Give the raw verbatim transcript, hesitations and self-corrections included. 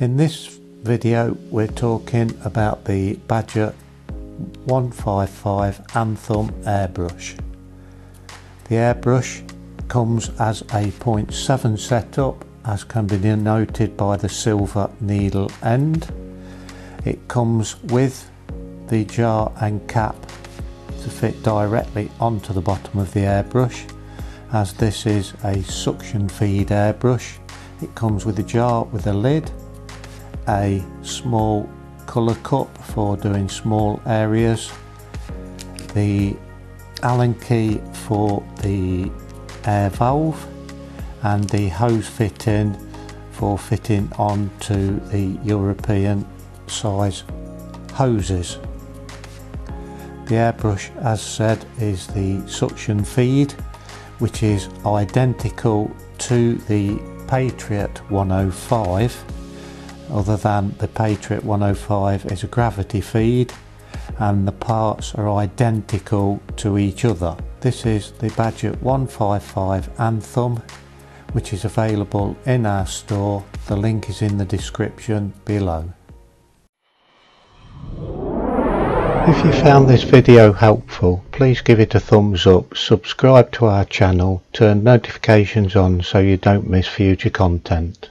In this video we're talking about the Badger one five five Anthem airbrush. The airbrush comes as a point seven setup, as can be noted by the silver needle end. It comes with the jar and cap to fit directly onto the bottom of the airbrush. As this is a suction feed airbrush, it comes with a jar with a lid, a small colour cup for doing small areas, the Allen key for the air valve, and the hose fitting for fitting onto the European size hoses. The airbrush, as said, is the suction feed, which is identical to the Patriot one oh five, other than the Patriot one oh five is a gravity feed and the parts are identical to each other. This is the Badger one five five Anthem, which is available in our store. The link is in the description below. If you found this video helpful, please give it a thumbs up, subscribe to our channel, turn notifications on so you don't miss future content.